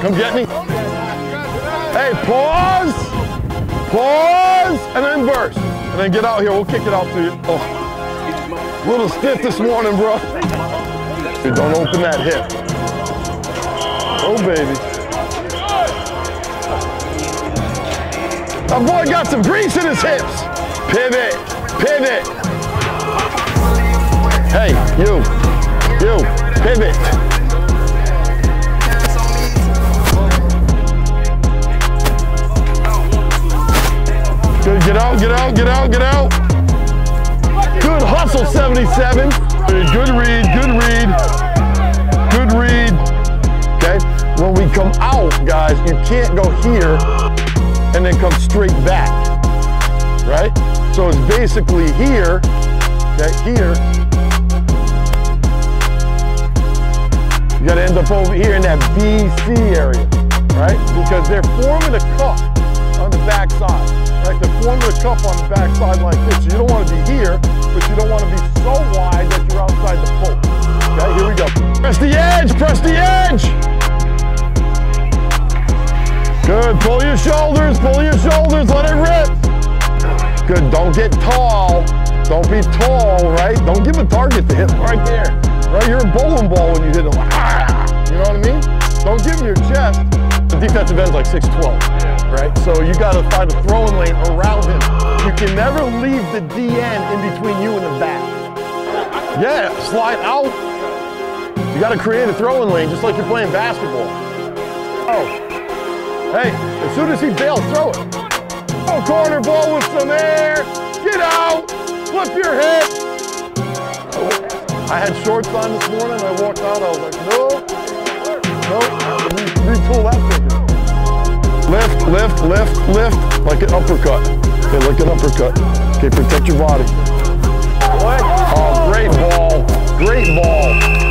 Come get me. Hey, pause. Pause and then burst. And then get out here. We'll kick it out to you. Oh. Little stiff this morning, bro. Dude, don't open that hip. Oh, baby. That boy got some grease in his hips. Pivot. Pivot. Hey, you. You. Pivot. Good, get out, get out, get out, get out. Good hustle, 77. Good read, good read. Good read. Okay, when we come out, guys, you can't go here and then come straight back, right? So it's basically here, okay, here. You gotta end up over here in that BC area, right? Because they're forming a cup on the back side. Like the form of the cup on the backside like this. You don't want to be here, but you don't want to be so wide that you're outside the pole. Okay, here we go. Press the edge, press the edge. Good, pull your shoulders, pull your shoulders, let it rip. Good, don't get tall. Don't be tall, right? Don't give a target to hit right there. Right, you're a bowling ball when you hit it. Like, ah! You know what I mean? Don't give them your chest. The defensive end is like 6'12". Right? So you gotta find a throwing lane around him. You can never leave the DN in between you and the back. Yeah, slide out. You gotta create a throwing lane just like you're playing basketball. Oh. Hey, as soon as he bails, throw it. Oh, corner ball with some air. Get out. Flip your hip. Oh. I had shorts on this morning. I walked out. I was like, no. No. Re-pull that finger. Lift, lift, lift, lift, like an uppercut. Okay, like an uppercut. Okay, protect your body. What? Oh, great ball. Great ball.